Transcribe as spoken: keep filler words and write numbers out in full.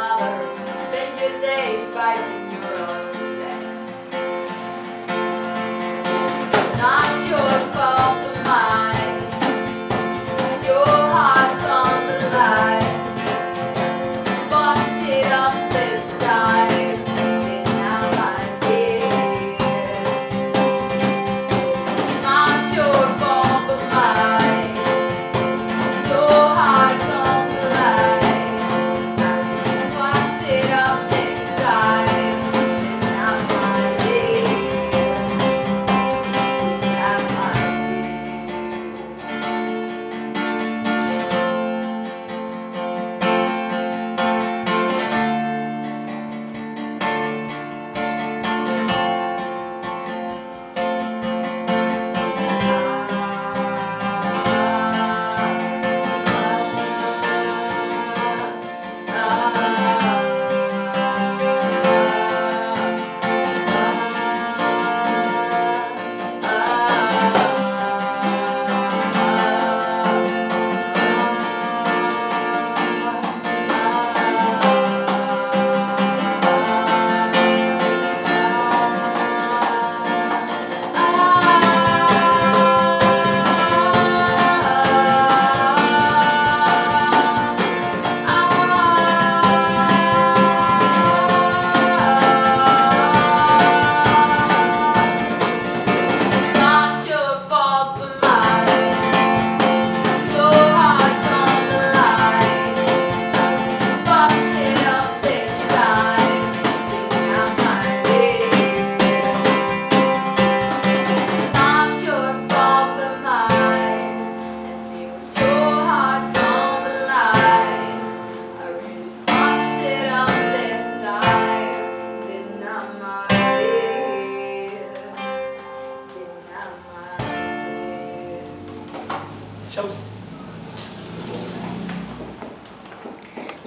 mother. Spend your days fighting.